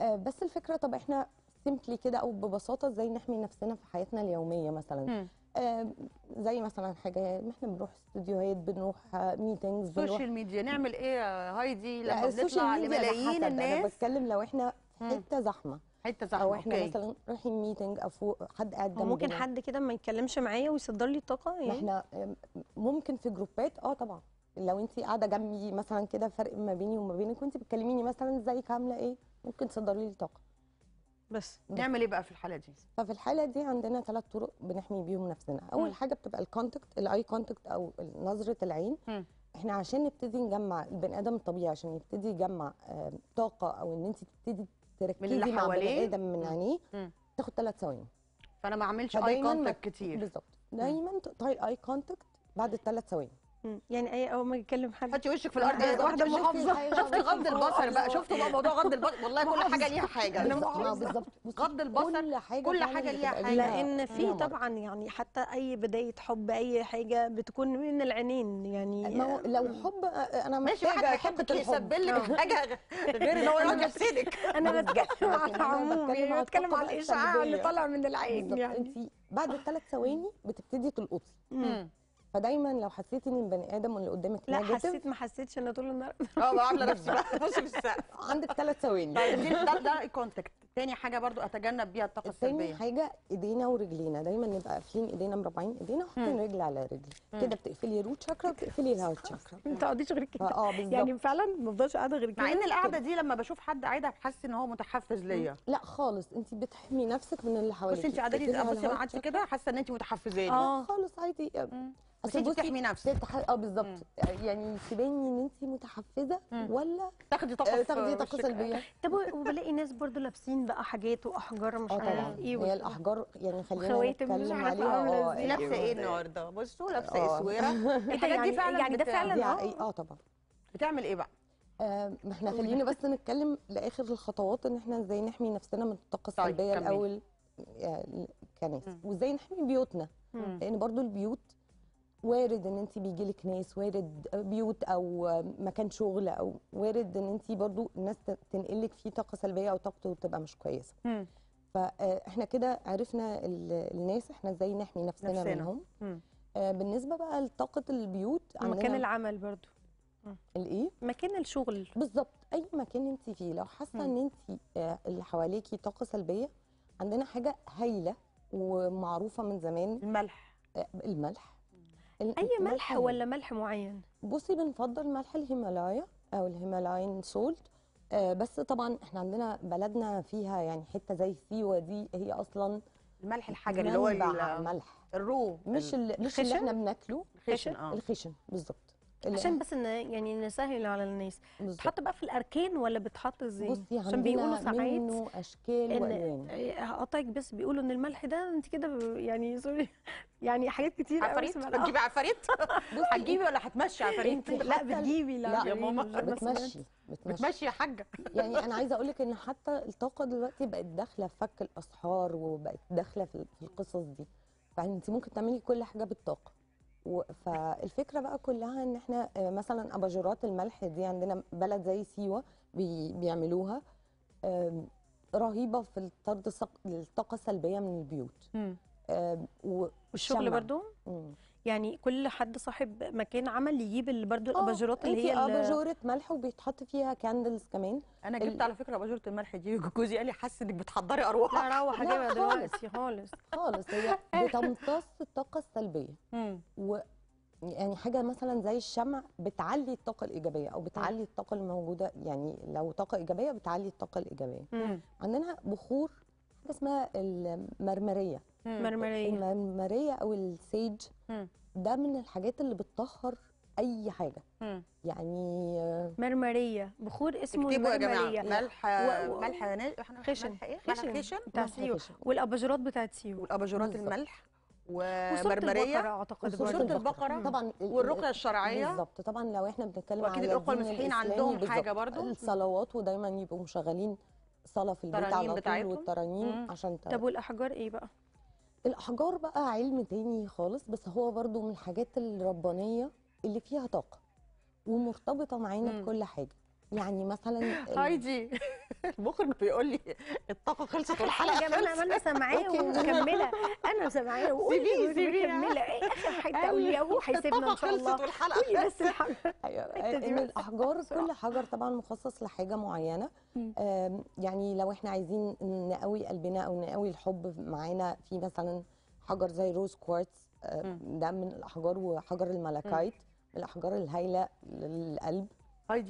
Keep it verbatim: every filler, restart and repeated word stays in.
بس الفكره طب احنا سمبلي كده او ببساطه ازاي نحمي نفسنا في حياتنا اليوميه مثلا. آه زي مثلا حاجه احنا بنروح استوديوهات، بنروح ميتنجز، سوشيال ميديا، نعمل ايه يا هايدي لما بنطلع لملايين الناس؟ انا بتكلم لو احنا في حته زحمه، حته زحمه او احنا أوكي. مثلا رايحين ميتنج او فوق حد قاعد جنبنا، ممكن حد كده ما يتكلمش معايا ويصدر لي الطاقه يعني. احنا ممكن في جروبات اه طبعا لو انت قاعده جنبي مثلا كده فرق ما بيني وما بينك وانت بتكلميني مثلا ازيك عامله ايه، ممكن تصدر لي الطاقه. بس نعمل ايه بقى في الحاله دي؟ ففي الحاله دي عندنا ثلاث طرق بنحمي بيهم نفسنا. اول م. حاجه بتبقى الكونتاكت، الاي كونتاكت او نظره العين. م. احنا عشان نبتدي نجمع البني ادم الطبيعي عشان يبتدي يجمع آه طاقه او ان انت تبتدي تركزي مع بني ادم من عينيه تاخد ثلاث ثواني. فانا ما اعملش اي كونتاكت كتير. بالظبط، دايما تقطعي الاي كونتاكت بعد الثلاث ثواني. يعني اي اول ما يتكلم حد حطي وشك في الارض. آه واحده محافظه. شفتي غض البصر بقى؟ شفتوا بقى موضوع غض البصر؟ والله كل حاجه ليها حاجه. بالظبط، غض البصر كل حاجه, كل حاجة ليها حاجه، لان في طبعا يعني حتى اي بدايه حب اي حاجه بتكون من العينين يعني. ما لو حب انا ماشي، حد يحبك يسبب لك حاجه غير ان هو يراجع سيدك. انا بتكلم على العموم، انا بتكلم على الاشعاع اللي طالع من العين يعني. انت بعد الثلاث ثواني بتبتدي تلقطي. فدايما لو حسيتي ان البني ادم اللي قدامك لا حسيت ما حسيتش انا طول النهار اه عامله نفسي بقى بصي في السقف. عندك ثلاث ثواني. طيب دي ده الكونتاكت. تاني حاجه برضو اتجنب بيها الطاقه السلبيه. تاني حاجه ايدينا ورجلينا، دايما نبقى قافلين ايدينا، مربعين ايدينا وحاطين رجل على رجل كده، بتقفلي الروت شاكرا وبتقفلي الهاوت شاكرا، ما تقعديش غير كده. اه بالظبط، يعني فعلا ما بفضلش قاعده غير كده، مع ان القعده دي لما بشوف حد قاعده بحس ان هو متحفز ليا. لا خالص، انت بتحمي نفسك من اللي حواليك. بس انت قاعده بصي ما عادش كده حاسه ان انت متحفزه. اه خالص عادي، بس انت بتحمي نفسك. اه بالظبط، يعني تبيني ان انت متحفزه ولا تاخدي طاقه تاخدي طاقه سلبيه. طب وبلاقي ناس برضو لابسين بقى حاجات واحجار مش عارف ايه، هي الاحجار يعني خلينا نتكلم عليها. اه لابسه ايه النهارده؟ بصوا لابسه اسوره الحاجات دي فعلا يعني ده فعلا اه طبعا بتعمل ايه بقى؟ ما احنا خلينا بس نتكلم لاخر الخطوات ان احنا ازاي نحمي نفسنا من الطاقه السلبيه الاول كناس، وازاي نحمي بيوتنا، لان برضو البيوت وارد ان انت بيجيلك ناس، وارد بيوت او مكان شغل، او وارد ان انت برضو الناس تنقلك فيه طاقه سلبيه او طاقته بتبقى مش كويسه. مم. فاحنا كده عرفنا الناس احنا ازاي نحمي نفسنا, نفسنا. منهم. مم. بالنسبه بقى لطاقه البيوت عندنا مكان العمل برضو الايه؟ مكان الشغل بالظبط، اي مكان انت فيه لو حاسه ان انت اللي حواليكي طاقه سلبيه، عندنا حاجه هايله ومعروفه من زمان، الملح. الملح اي ملح ولا ملح معين؟ بصي بنفضل ملح الهيمالايا او الهيمالاين سولت. آه بس طبعا احنا عندنا بلدنا فيها يعني حته زي سيوه دي، هي اصلا الملح الحجري اللي هو الملح الرو، مش ال... مش اللي احنا بناكله، الخشن. اه الخشن بالظبط، عشان بس يعني نسهل على الناس. بتحط بقى في الاركان ولا بتحط ازاي؟ بصي عشان بيقولوا ساعات منه اشكال والوان. هقطعك بس، بيقولوا ان الملح ده انت كده يعني سوري يعني حاجات كتير. عفاريت هتجيبي؟ عفاريت هتجيبي ولا هتمشي عفاريت؟ لا بتجيبي. لا, لا يا ماما بتمشي بتمشي يا حاجه. يعني انا عايزه اقول لك ان حتى الطاقه دلوقتي بقت داخله في فك الاسحار، وبقت داخله في القصص دي، فانت ممكن تعملي كل حاجه بالطاقه. فالفكره بقى كلها ان احنا مثلا اباجورات الملح دي عندنا بلد زي سيوه بي بيعملوها رهيبه في طرد الطاقه السلبيه من البيوت. والشغل برضو يعني كل حد صاحب مكان عمل يجيب برضو الاباجورات اللي هي اباجوره ملح وبيتحط فيها كاندلز كمان. انا جبت على فكره اباجوره الملح دي، جوزي قال لي حاسه انك بتحضري ارواح. لا روح اجيبها دلوقتي خالص خالص. هي بتمتص الطاقه السلبيه، و يعني حاجه مثلا زي الشمع بتعلي الطاقه الايجابيه او بتعلي الطاقه الموجوده، يعني لو طاقه ايجابيه بتعلي الطاقه الايجابيه. عندنا بخور، حاجه اسمها المرمريه مرمريه المرمريه او السيج. مم. ده من الحاجات اللي بتطهر اي حاجه. مم. يعني مرمريه، بخور اسمه المرمريه. ملح و... ملح خشن، ملح ايه؟ ملح خشن بتاع سيوه، والاباجورات بتاعت سيوه، والاباجورات الملح ومرمريه اعتقد، وصورة البقره طبعا، والرقيه الشرعيه بالظبط. طبعا لو احنا بنتكلم على اكيد الرقيه المسيحيين عندهم حاجه برضو، الصلوات، ودايما يبقوا مشغلين صلاه في البيت على طول، والترانيم عشان. طب والاحجار ايه بقى؟ الأحجار بقى علم تاني خالص، بس هو برضو من الحاجات الربانية اللي فيها طاقة ومرتبطة معانا بكل حاجة. يعني مثلا هايدي المخرج بيقول لي الطاقه خلصت والحلقه خلصت. انا عملنا سامعاه ومكمله، انا سامعاه وقولي مكمله اخر حته قولي اهو هيسيبنا ان شاء الله. الطاقه خلصت والحلقه قولي بس الحجر. ايوه من الاحجار كل حجر طبعا مخصص لحاجه معينه، يعني لو احنا عايزين نقوي قلبنا او نقوي الحب معانا في مثلا حجر زي روز كوارتز، ده من الاحجار، وحجر الملكايت من الاحجار الهايله للقلب.